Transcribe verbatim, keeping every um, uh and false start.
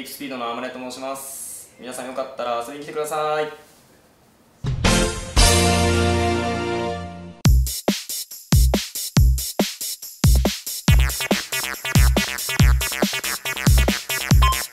リーフスピードの天音と申します。皆さんよかったら遊びに来てください。